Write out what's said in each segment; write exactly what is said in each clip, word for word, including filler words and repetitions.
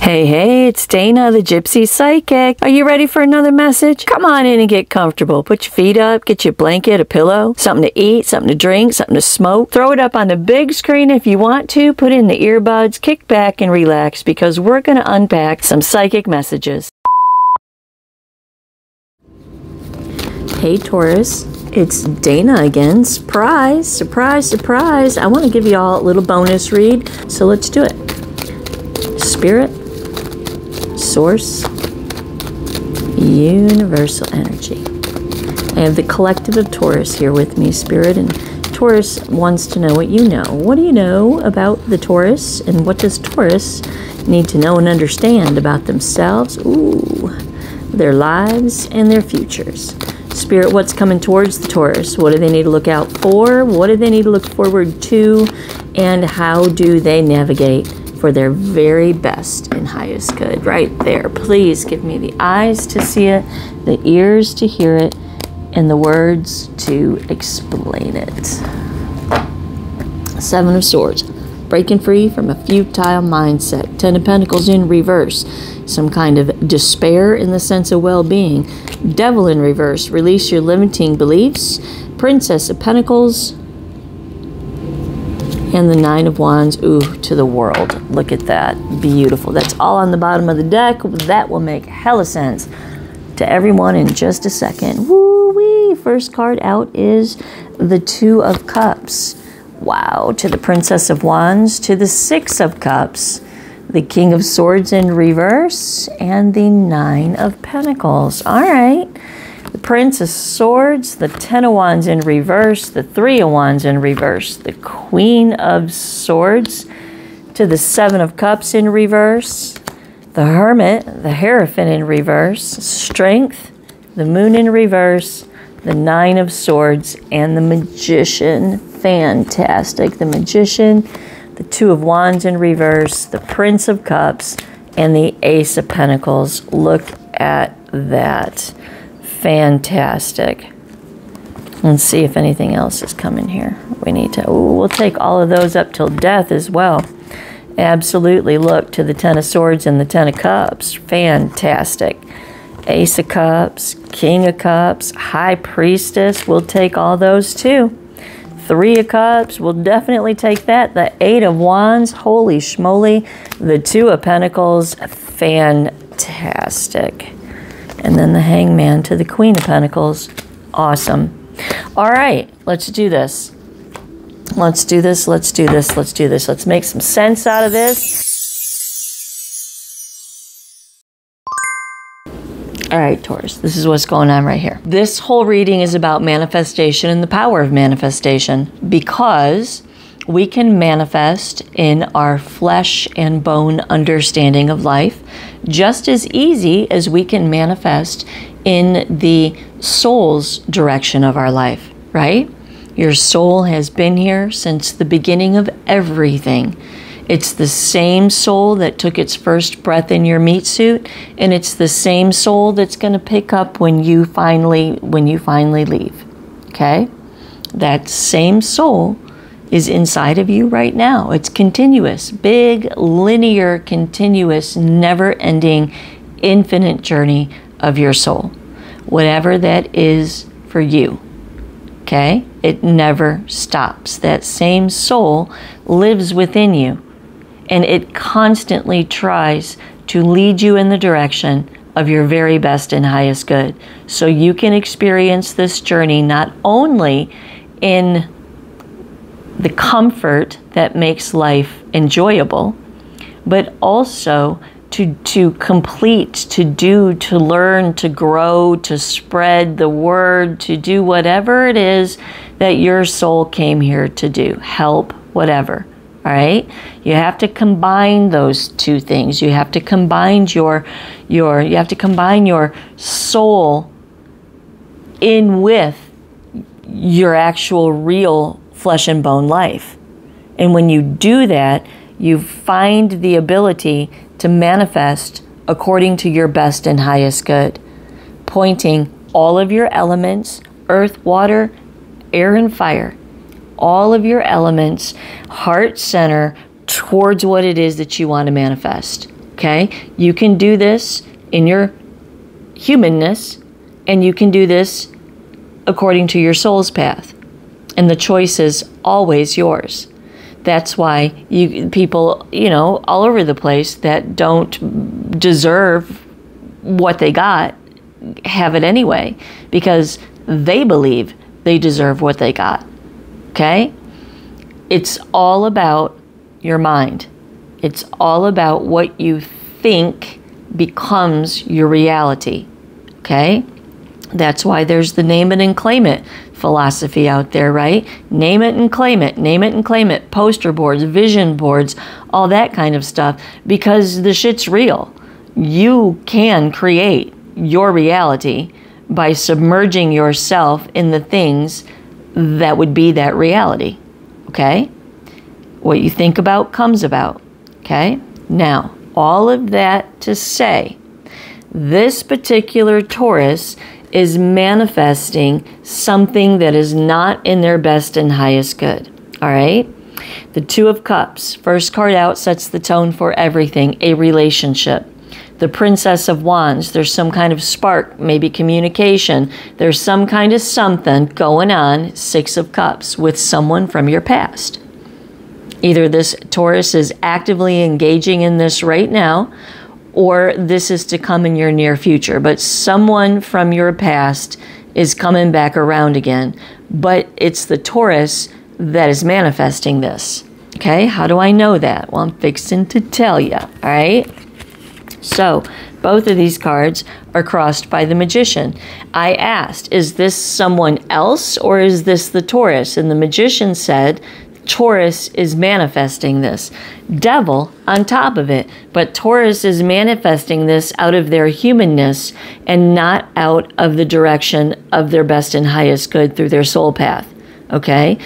Hey, hey, it's Dana the Gypsy Psychic. Are you ready for another message? Come on in and get comfortable. Put your feet up, get your blanket, a pillow, something to eat, something to drink, something to smoke. Throw it up on the big screen if you want to. Put in the earbuds, kick back and relax because we're going to unpack some psychic messages. Hey Taurus, it's Dana again. Surprise, surprise, surprise. I want to give you all a little bonus read, so let's do it. Spirit, Source, Universal Energy. I have the collective of Taurus here with me, Spirit, and Taurus wants to know what you know. What do you know about the Taurus, and what does Taurus need to know and understand about themselves, ooh, their lives, and their futures? Spirit, what's coming towards the Taurus? What do they need to look out for? What do they need to look forward to? And how do they navigate for their very best and highest good? Right there. Please give me the eyes to see it, the ears to hear it, and the words to explain it. Seven of Swords. Breaking free from a futile mindset. Ten of Pentacles in reverse. Some kind of despair in the sense of well-being. Devil in reverse. Release your limiting beliefs. Princess of Pentacles. And the Nine of Wands. Ooh, to the world. Look at that. Beautiful. That's all on the bottom of the deck. That will make hella sense to everyone in just a second. Woo-wee. First card out is the Two of Cups. Wow, to the Princess of Wands, to the Six of Cups, the King of Swords in reverse, and the Nine of Pentacles. All right, the Prince of Swords, the Ten of Wands in reverse, the Three of Wands in reverse, the Queen of Swords, to the Seven of Cups in reverse, the Hermit, the Hierophant in reverse, Strength, the Moon in reverse, the Nine of Swords, and the Magician. Fantastic. The Magician, the Two of Wands in reverse, the Prince of Cups, and the Ace of Pentacles. Look at that. Fantastic. Let's see if anything else is coming here. We need to, ooh, we'll take all of those up till death as well. Absolutely. Look to the Ten of Swords and the Ten of Cups. Fantastic. Ace of Cups, King of Cups, High Priestess. We'll take all those too. Three of Cups, we'll definitely take that. The Eight of Wands, holy schmoly. The Two of Pentacles, fantastic. And then the Hangman to the Queen of Pentacles, awesome. All right, let's do this. Let's do this, let's do this, let's do this. Let's make some sense out of this. All right, Taurus, this is what's going on right here. This whole reading is about manifestation and the power of manifestation, because we can manifest in our flesh and bone understanding of life just as easy as we can manifest in the soul's direction of our life, right? Your soul has been here since the beginning of everything. It's the same soul that took its first breath in your meat suit, and it's the same soul that's going to pick up when you finally when you finally leave. Okay? That same soul is inside of you right now. It's continuous, big, linear, continuous, never-ending, infinite journey of your soul. Whatever that is for you. Okay? It never stops. That same soul lives within you. And it constantly tries to lead you in the direction of your very best and highest good. So you can experience this journey not only in the comfort that makes life enjoyable, but also to, to complete, to do, to learn, to grow, to spread the word, to do whatever it is that your soul came here to do. Help, whatever. All right, you have to combine those two things. You have to combine your, your, you have to combine your soul in with your actual real flesh and bone life. And when you do that, you find the ability to manifest according to your best and highest good, pointing all of your elements, earth, water, air, and fire, all of your elements, heart center, towards what it is that you want to manifest. Okay? You can do this in your humanness, and you can do this according to your soul's path. And the choice is always yours. That's why you people, you know, all over the place that don't deserve what they got have it anyway, because they believe they deserve what they got. Okay? It's all about your mind. It's all about what you think becomes your reality. Okay? That's why there's the name it and claim it philosophy out there, right? Name it and claim it, name it and claim it, poster boards, vision boards, all that kind of stuff, because the shit's real. You can create your reality by submerging yourself in the things that would be that reality, okay? What you think about comes about, okay? Now, all of that to say, this particular Taurus is manifesting something that is not in their best and highest good, all right? The Two of Cups, first card out, sets the tone for everything, a relationship. The Princess of Wands, there's some kind of spark, maybe communication. There's some kind of something going on, Six of Cups, with someone from your past. Either this Taurus is actively engaging in this right now, or this is to come in your near future. But someone from your past is coming back around again. But it's the Taurus that is manifesting this. Okay, how do I know that? Well, I'm fixing to tell you, all right? So, both of these cards are crossed by the Magician. I asked, is this someone else or is this the Taurus? And the Magician said, Taurus is manifesting this. Devil on top of it, but Taurus is manifesting this out of their humanness and not out of the direction of their best and highest good through their soul path, okay?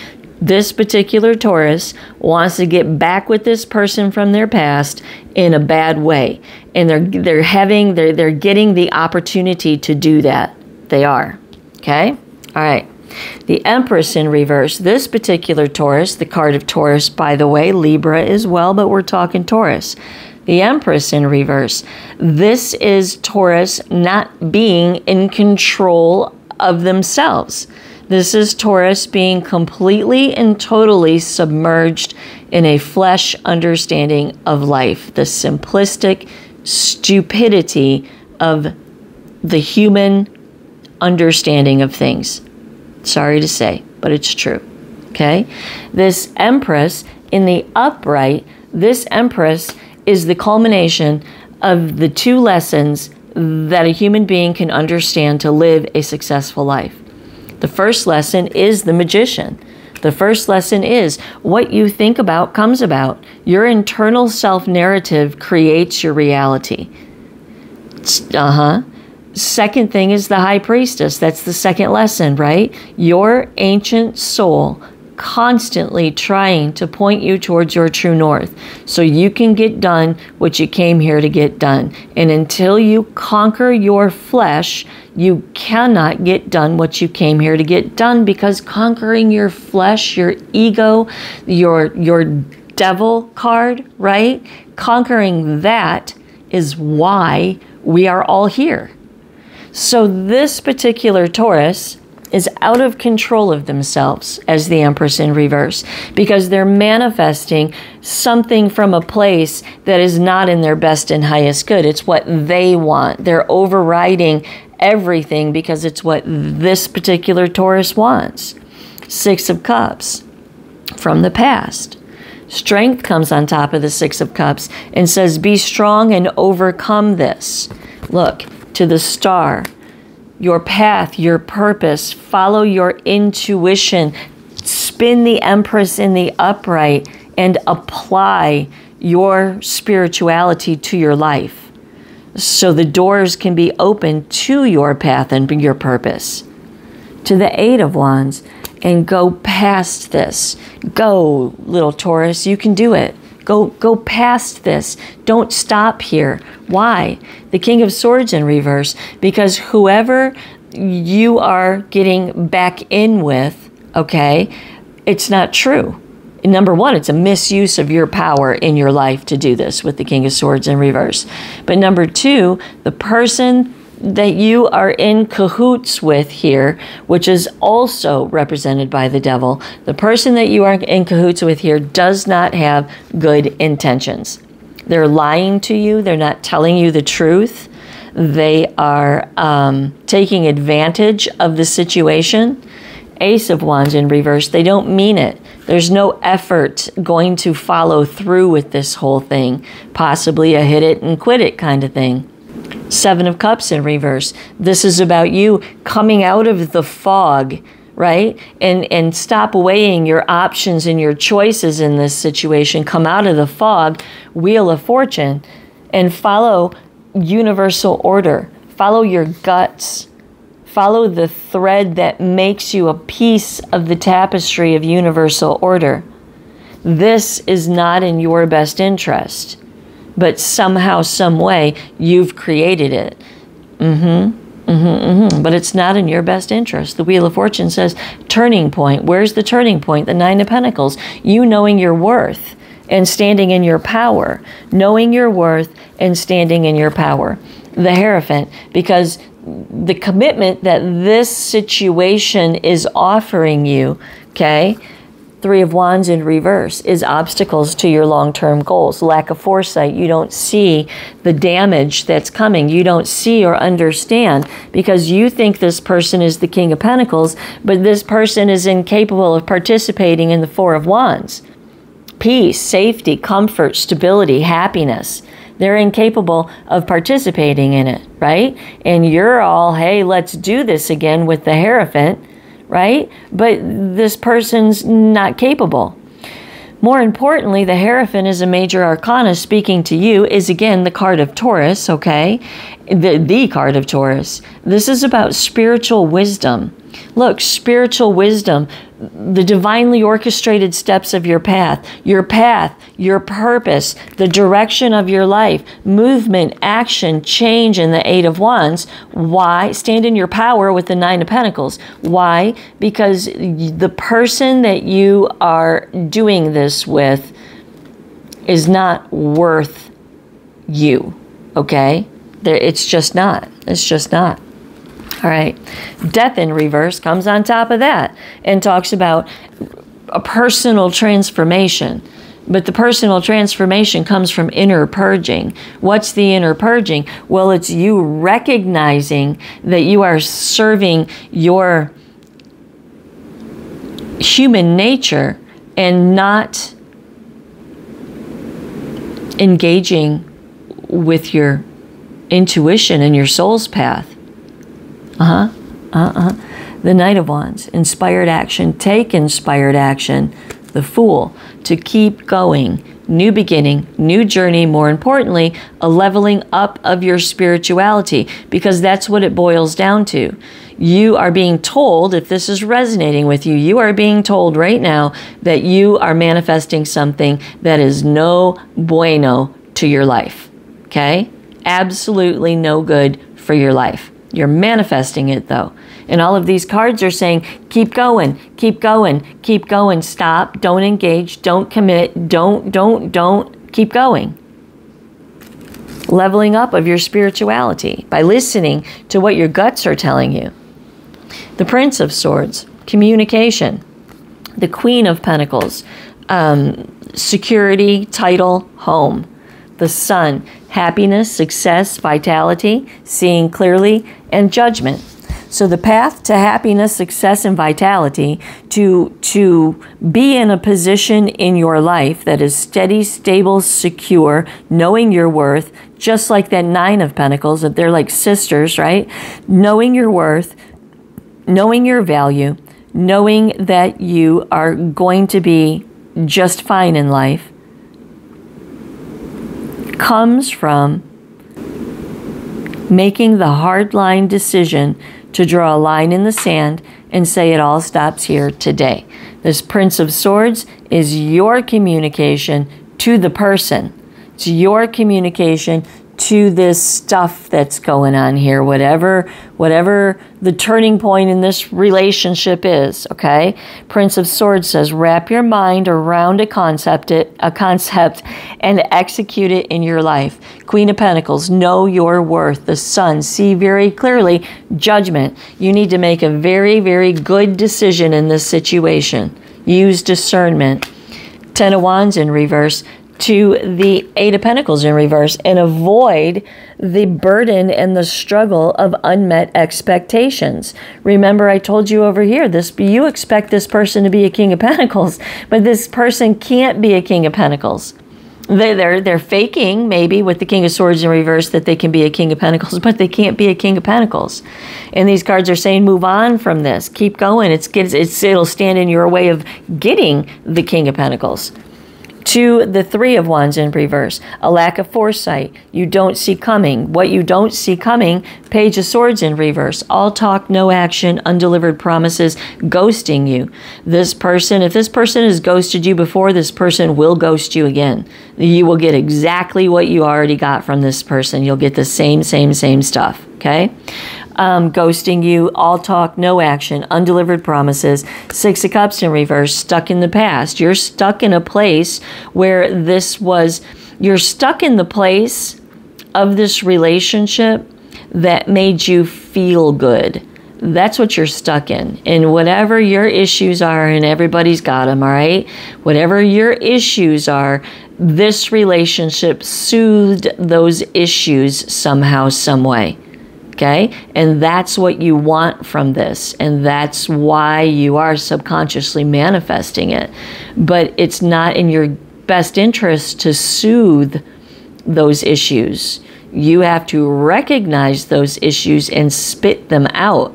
This particular Taurus wants to get back with this person from their past in a bad way, and they're they're having they're they're getting the opportunity to do that. They are, okay? All right. The Empress in reverse, this particular Taurus, the card of Taurus, by the way, Libra as well, but we're talking Taurus. The Empress in reverse. This is Taurus not being in control of themselves. This is Taurus being completely and totally submerged in a flesh understanding of life, the simplistic stupidity of the human understanding of things. Sorry to say, but it's true, okay? This Empress in the upright, this Empress is the culmination of the two lessons that a human being can understand to live a successful life. The first lesson is the Magician. The first lesson is what you think about comes about. Your internal self-narrative creates your reality. Uh-huh. Second thing is the High Priestess. That's the second lesson, right? Your ancient soul constantly trying to point you towards your true north so you can get done what you came here to get done. And until you conquer your flesh, you cannot get done what you came here to get done, because conquering your flesh, your ego, your your devil card, right? Conquering that is why we are all here. So this particular Taurus is out of control of themselves as the Empress in reverse, because they're manifesting something from a place that is not in their best and highest good. It's what they want. They're overriding everything because it's what this particular Taurus wants. Six of Cups from the past. Strength comes on top of the Six of Cups and says, be strong and overcome this. Look to the star. Your path, your purpose, follow your intuition, spin the Empress in the upright, and apply your spirituality to your life so the doors can be open to your path and your purpose. To the Eight of Wands, and go past this. Go, little Taurus, you can do it. Go, go past this. Don't stop here. Why? The King of Swords in reverse, because whoever you are getting back in with, okay, it's not true. number one, it's a misuse of your power in your life to do this with the King of Swords in reverse. But number two, the person that you are in cahoots with here, which is also represented by the devil, the person that you are in cahoots with here does not have good intentions. They're lying to you. They're not telling you the truth. They are um, taking advantage of the situation. Ace of Wands in reverse. They don't mean it. There's no effort going to follow through with this whole thing. Possibly a hit it and quit it kind of thing. Seven of Cups in reverse. This is about you coming out of the fog, right? And, and stop weighing your options and your choices in this situation. Come out of the fog, Wheel of Fortune, and follow universal order. Follow your guts. Follow the thread that makes you a piece of the tapestry of universal order. This is not in your best interest, but somehow, some way, you've created it. Mm-hmm, mm-hmm, mm-hmm. But it's not in your best interest. The Wheel of Fortune says, turning point. Where's the turning point? The Nine of Pentacles. You knowing your worth and standing in your power. Knowing your worth and standing in your power. The Hierophant, because the commitment that this situation is offering you, okay, Three of Wands in reverse, is obstacles to your long-term goals. Lack of foresight. You don't see the damage that's coming. You don't see or understand because you think this person is the King of Pentacles, but this person is incapable of participating in the Four of Wands. Peace, safety, comfort, stability, happiness. They're incapable of participating in it, right? And you're all, hey, let's do this again with the Hierophant, right? But this person's not capable. More importantly, the Hierophant is a major arcana speaking to you, is again the card of Taurus, okay? The, the card of Taurus. This is about spiritual wisdom. Look, spiritual wisdom, the divinely orchestrated steps of your path, your path, your purpose, the direction of your life, movement, action, change in the Eight of Wands. Why? Stand in your power with the Nine of Pentacles. Why? Because the person that you are doing this with is not worth you, okay? It's just not. It's just not. All right. Death in reverse comes on top of that and talks about a personal transformation. But the personal transformation comes from inner purging. What's the inner purging? Well, it's you recognizing that you are serving your human nature and not engaging with your intuition and your soul's path. Uh-huh, uh-uh. The Knight of Wands, inspired action. Take inspired action. The Fool, to keep going. New beginning, new journey. More importantly, a leveling up of your spirituality, because that's what it boils down to. You are being told, if this is resonating with you, you are being told right now that you are manifesting something that is no bueno to your life, okay? Absolutely no good for your life. You're manifesting it, though. And all of these cards are saying, keep going, keep going, keep going, stop, don't engage, don't commit, don't, don't, don't, keep going. Leveling up of your spirituality by listening to what your guts are telling you. The Prince of Swords, communication. The Queen of Pentacles, um, security, title, home. The Sun, happiness, success, vitality, seeing clearly, and judgment. So the path to happiness, success, and vitality, to, to be in a position in your life that is steady, stable, secure, knowing your worth, just like that Nine of Pentacles, that they're like sisters, right? Knowing your worth, knowing your value, knowing that you are going to be just fine in life, comes from making the hard-line decision to draw a line in the sand and say it all stops here today. This Prince of Swords is your communication to the person. It's your communication to this stuff that's going on here, whatever, whatever the turning point in this relationship is, okay? Prince of Swords says, wrap your mind around a concept, a concept and execute it in your life. Queen of Pentacles, know your worth. The Sun, see very clearly. Judgment, you need to make a very, very good decision in this situation. Use discernment. Ten of Wands in reverse to the Eight of Pentacles in reverse, and avoid the burden and the struggle of unmet expectations. Remember, I told you over here, this you expect this person to be a King of Pentacles, but this person can't be a King of Pentacles. They, they're, they're faking, maybe, with the King of Swords in reverse that they can be a King of Pentacles, but they can't be a King of Pentacles. And these cards are saying, move on from this. Keep going. It's, it's, it'll stand in your way of getting the King of Pentacles. To the Three of Wands in reverse, a lack of foresight, you don't see coming. What you don't see coming, Page of Swords in reverse, all talk, no action, undelivered promises, ghosting you. This person, if this person has ghosted you before, this person will ghost you again. You will get exactly what you already got from this person. You'll get the same, same, same stuff, okay? Um, ghosting you, all talk, no action, undelivered promises, Six of Cups in reverse, stuck in the past. You're stuck in a place where this was, you're stuck in the place of this relationship that made you feel good. That's what you're stuck in. And whatever your issues are, and everybody's got them, all right? Whatever your issues are, this relationship soothed those issues somehow, some way. Okay? And that's what you want from this. And that's why you are subconsciously manifesting it. But it's not in your best interest to soothe those issues. You have to recognize those issues and spit them out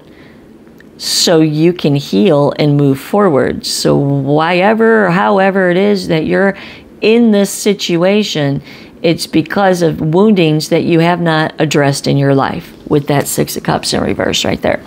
so you can heal and move forward. So whyever or however it is that you're in this situation, it's because of woundings that you have not addressed in your life, with that Six of Cups in reverse right there.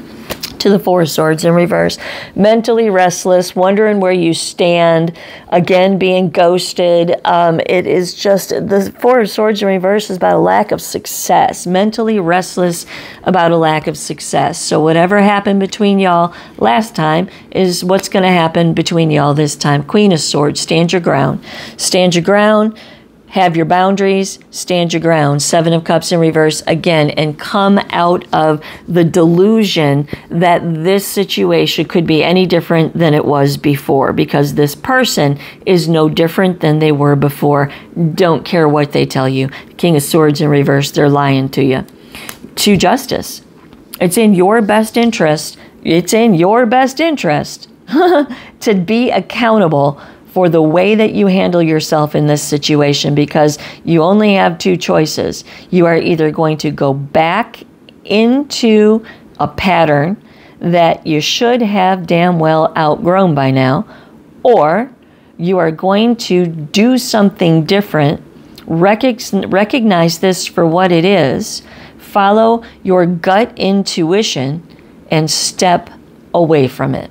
To the Four of Swords in reverse. Mentally restless, wondering where you stand, again being ghosted. Um, it is just, the Four of Swords in reverse is about a lack of success. Mentally restless about a lack of success. So whatever happened between y'all last time is what's going to happen between y'all this time. Queen of Swords, stand your ground. Stand your ground. Have your boundaries, stand your ground. Seven of Cups in reverse again, and come out of the delusion that this situation could be any different than it was before, because this person is no different than they were before. Don't care what they tell you. King of Swords in reverse, they're lying to you. To Justice. It's in your best interest. It's in your best interest to be accountable for the way that you handle yourself in this situation, because you only have two choices. You are either going to go back into a pattern that you should have damn well outgrown by now, or you are going to do something different, recog- recognize this for what it is, follow your gut intuition, and step away from it.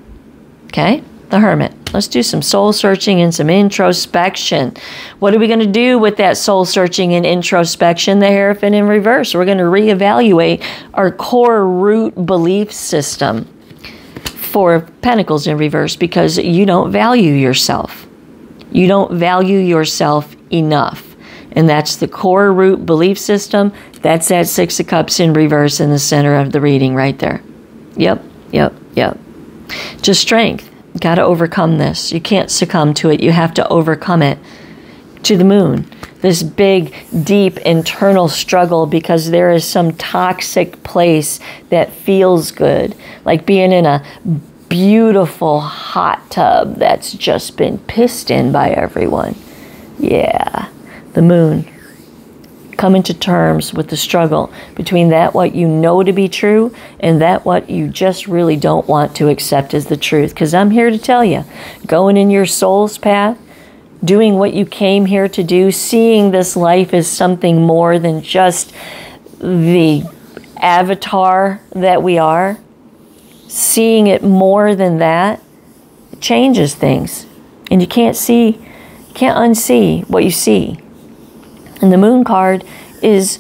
Okay? The Hermit. Let's do some soul searching and some introspection. What are we going to do with that soul searching and introspection? The Hierophant in reverse. We're going to reevaluate our core root belief system. Four of Pentacles in reverse, because you don't value yourself. You don't value yourself enough. And that's the core root belief system. That's that Six of Cups in reverse in the center of the reading right there. Yep, yep, yep. To Strength. Got to overcome this. You can't succumb to it. You have to overcome it. To the Moon. This big, deep, internal struggle, because there is some toxic place that feels good. Like being in a beautiful hot tub that's just been pissed in by everyone. Yeah. The Moon. Coming to terms with the struggle between that what you know to be true and that what you just really don't want to accept as the truth. Because I'm here to tell you, going in your soul's path, doing what you came here to do, seeing this life as something more than just the avatar that we are, seeing it more than that, it changes things. And you can't see, you can't unsee what you see. And the Moon card is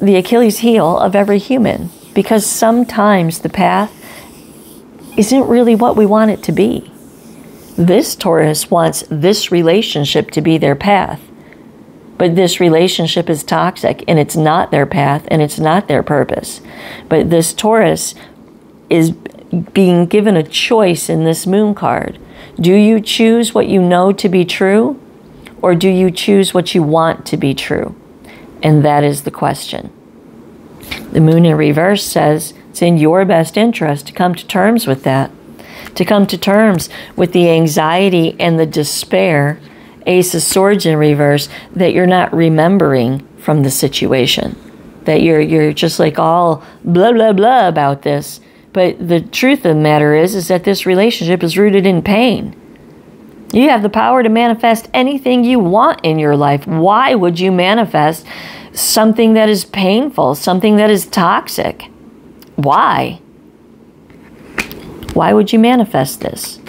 the Achilles heel of every human, because sometimes the path isn't really what we want it to be. This Taurus wants this relationship to be their path, but this relationship is toxic and it's not their path and it's not their purpose. But this Taurus is being given a choice in this moon card. Do you choose what you know to be true, or do you choose what you want to be true? And that is the question. The moon in reverse says it's in your best interest to come to terms with that, to come to terms with the anxiety and the despair, Ace of Swords in reverse, that you're not remembering from the situation, that you're, you're just like all blah, blah, blah about this. But the truth of the matter is, is that this relationship is rooted in pain. You have the power to manifest anything you want in your life. Why would you manifest something that is painful, something that is toxic? Why? Why would you manifest this?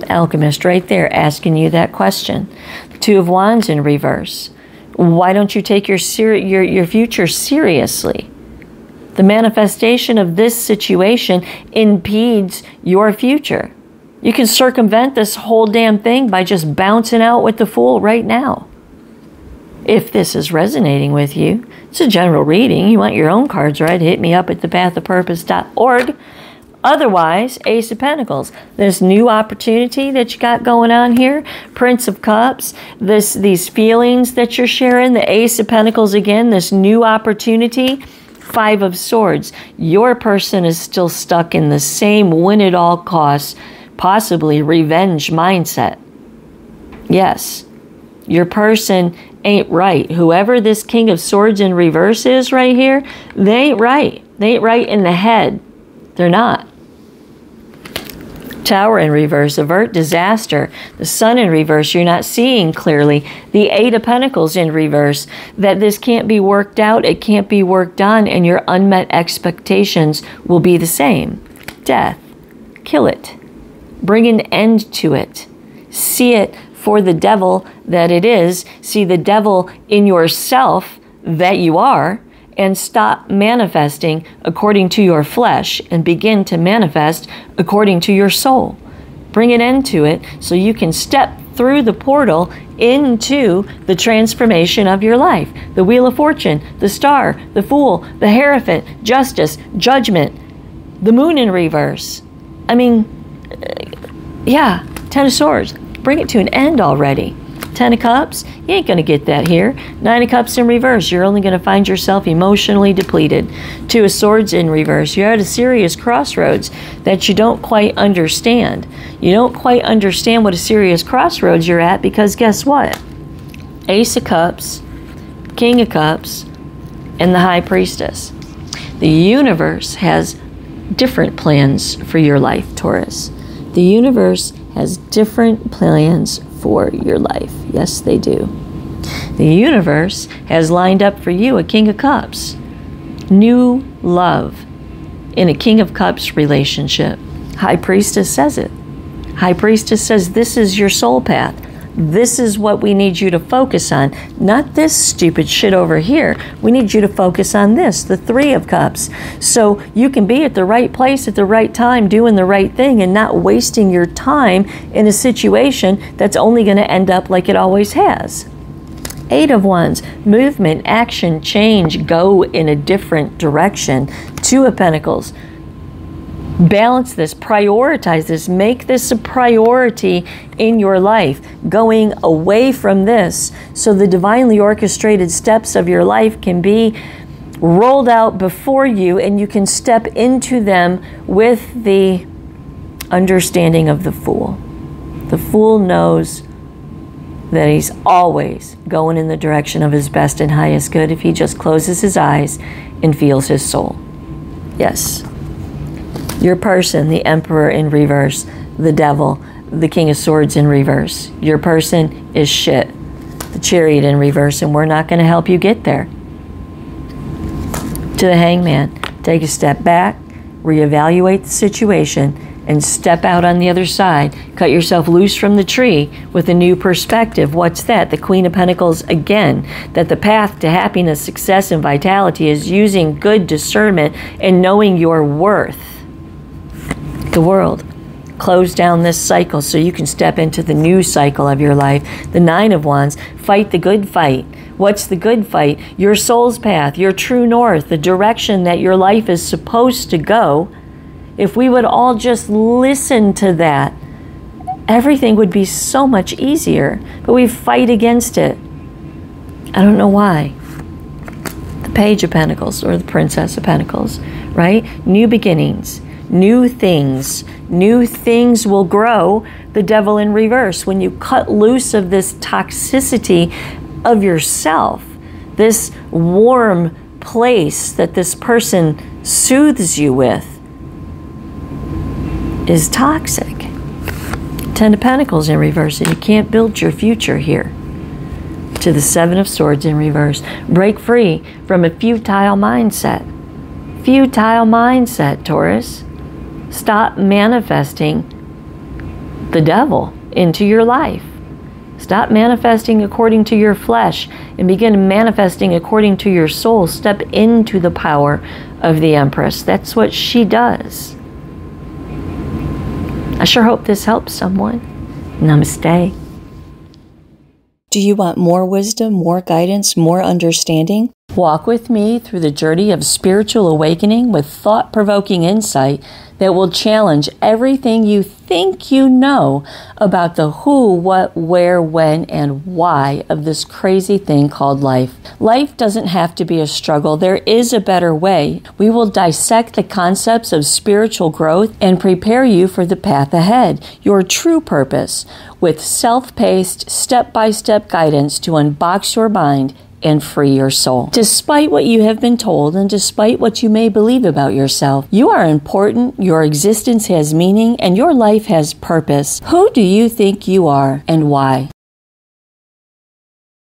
The Alchemist right there asking you that question. Two of Wands in reverse. Why don't you take your seri your, your future seriously? The manifestation of this situation impedes your future. You can circumvent this whole damn thing by just bouncing out with the Fool right now. If this is resonating with you, it's a general reading. You want your own cards, right? Hit me up at the path of purpose dot org. Otherwise, Ace of Pentacles, this new opportunity that you got going on here, Prince of Cups, this these feelings that you're sharing, the Ace of Pentacles again, this new opportunity, Five of Swords. Your person is still stuck in the same win at all costs, possibly revenge mindset. Yes, your person ain't right. Whoever this King of Swords in reverse is right here, they ain't right. They ain't right in the head. They're not. Tower in reverse, avert disaster. The Sun in reverse, you're not seeing clearly. The Eight of Pentacles in reverse, that this can't be worked out, it can't be worked on, and your unmet expectations will be the same. Death. Kill it. Bring an end to it. See it for the devil that it is. See the devil in yourself that you are, and stop manifesting according to your flesh and begin to manifest according to your soul. Bring an end to it so you can step through the portal into the transformation of your life. The Wheel of Fortune, the Star, the Fool, the Hierophant, Justice, Judgment, the Moon in reverse. I mean, yeah, Ten of Swords. Bring it to an end already. Ten of Cups, you ain't going to get that here. Nine of Cups in reverse, you're only going to find yourself emotionally depleted. Two of Swords in reverse, you're at a serious crossroads that you don't quite understand. You don't quite understand what a serious crossroads you're at, because guess what? Ace of Cups, King of Cups, and the High Priestess. The universe has different plans for your life, Taurus. The universe has different plans for your life. Yes, they do. The universe has lined up for you a King of Cups. New love in a King of Cups relationship. High Priestess says it. High Priestess says this is your soul path. This is what we need you to focus on. Not this stupid shit over here. We need you to focus on this, the Three of Cups. So you can be at the right place at the right time doing the right thing and not wasting your time in a situation that's only going to end up like it always has. Eight of Wands, movement, action, change, go in a different direction. Two of Pentacles. Balance this, prioritize this, make this a priority in your life, going away from this so the divinely orchestrated steps of your life can be rolled out before you and you can step into them with the understanding of the Fool. The Fool knows that he's always going in the direction of his best and highest good if he just closes his eyes and feels his soul. Yes. Your person, the Emperor in reverse, the Devil, the King of Swords in reverse. Your person is shit, the Chariot in reverse, and we're not going to help you get there. To the Hangman, take a step back, reevaluate the situation, and step out on the other side. Cut yourself loose from the tree with a new perspective. What's that? The Queen of Pentacles again. That the path to happiness, success, and vitality is using good discernment and knowing your worth. The world. Close down this cycle so you can step into the new cycle of your life. The Nine of Wands. Fight the good fight. What's the good fight? Your soul's path, your true north, the direction that your life is supposed to go. If we would all just listen to that, everything would be so much easier. But we fight against it. I don't know why. The Page of Pentacles, or the Princess of Pentacles, right? New beginnings. New things. New things will grow. The Devil in reverse. When you cut loose of this toxicity of yourself, this warm place that this person soothes you with is toxic. Ten of Pentacles in reverse, and you can't build your future here. To the Seven of Swords in reverse. Break free from a futile mindset. Futile mindset, Taurus. Stop manifesting the devil into your life. Stop manifesting according to your flesh and begin manifesting according to your soul. Step into the power of the Empress. That's what she does. I sure hope this helps someone. Namaste. Do you want more wisdom, more guidance, more understanding? Walk with me through the journey of spiritual awakening with thought-provoking insight that will challenge everything you think you know about the who, what, where, when, and why of this crazy thing called life. Life doesn't have to be a struggle. There is a better way. We will dissect the concepts of spiritual growth and prepare you for the path ahead, your true purpose, with self-paced, step-by-step guidance to unbox your mind and free your soul. Despite what you have been told and despite what you may believe about yourself, you are important, your existence has meaning, and your life has purpose. Who do you think you are and why?